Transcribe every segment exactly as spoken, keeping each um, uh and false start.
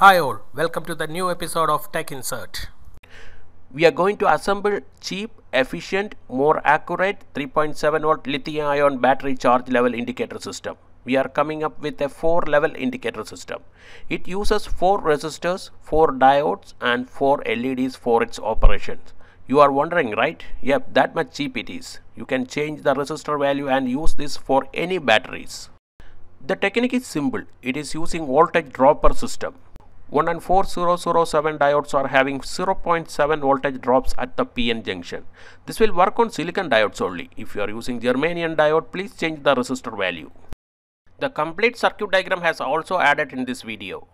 Hi all, welcome to the new episode of Tech Insert. We are going to assemble cheap, efficient, more accurate three point seven volt lithium ion battery charge level indicator system. We are coming up with a four level indicator system. It uses four resistors, four diodes and four L E Ds for its operations. You are wondering, right? Yep, that much cheap it is. You can change the resistor value and use this for any batteries. The technique is simple. It is using voltage dropper system. one N four zero zero seven diodes are having zero point seven voltage drops at the P N junction. This will work on silicon diodes only. If you are using germanium diode, please change the resistor value. The complete circuit diagram has also added in this video.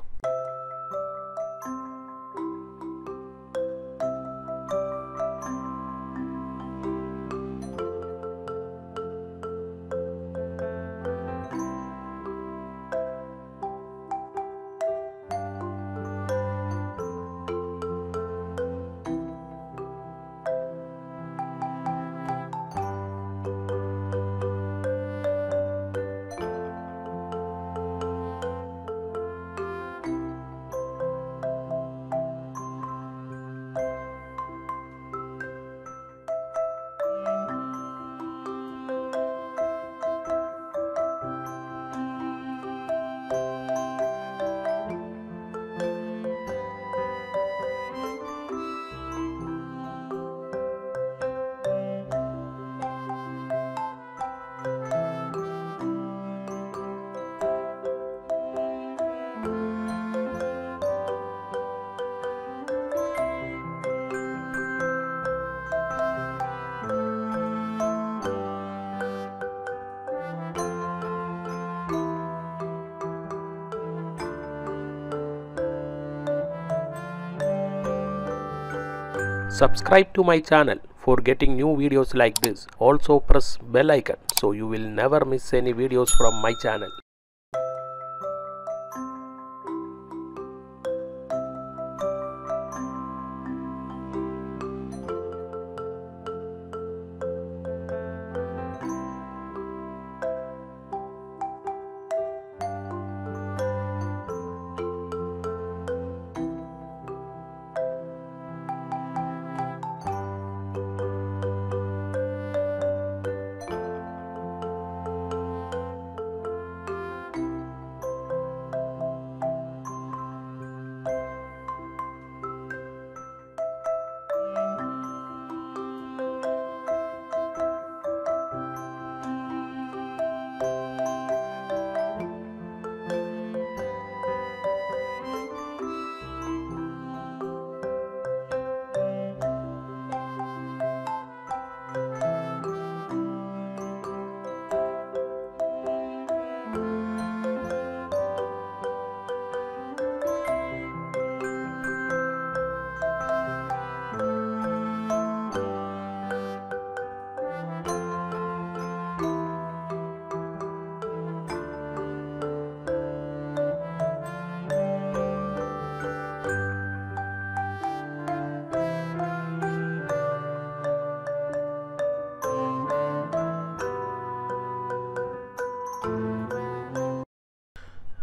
Subscribe to my channel for getting new videos like this. Also press bell icon so you will never miss any videos from my channel.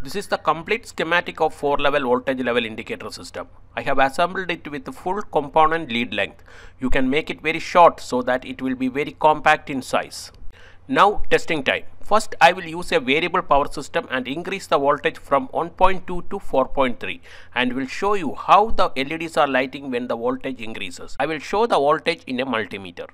This is the complete schematic of four level voltage level indicator system. I have assembled it with full component lead length. You can make it very short so that it will be very compact in size. Now testing time. First I will use a variable power system and increase the voltage from one point two to four point three and will show you how the L E Ds are lighting when the voltage increases. I will show the voltage in a multimeter.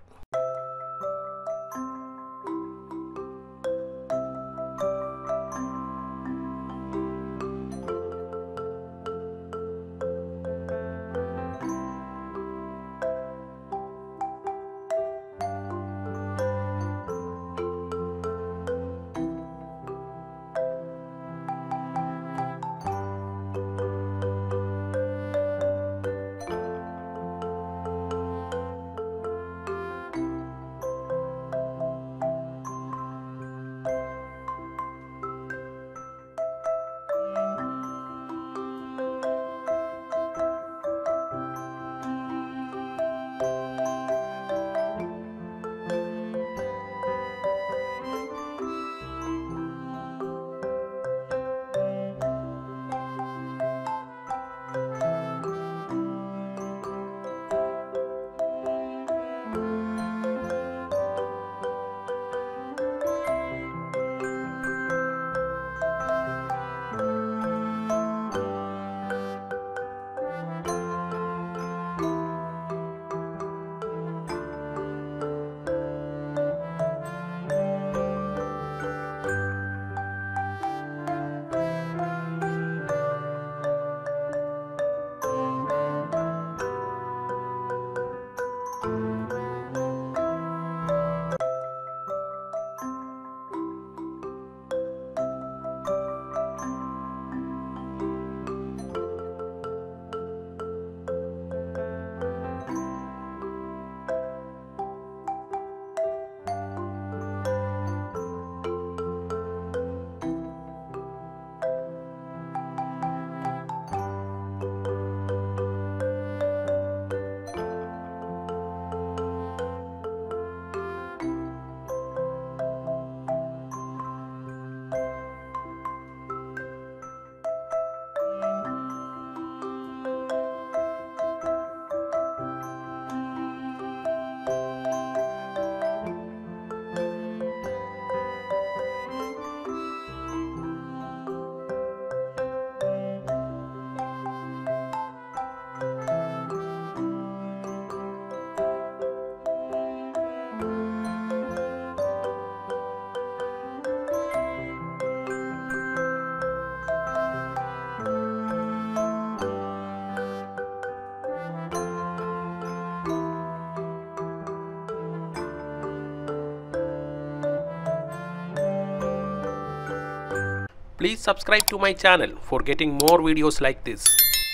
Please subscribe to my channel for getting more videos like this.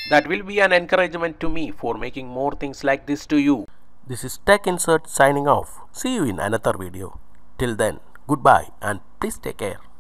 That will be an encouragement to me for making more things like this to you. This is Tech Insert signing off. See you in another video. Till then, goodbye and please take care.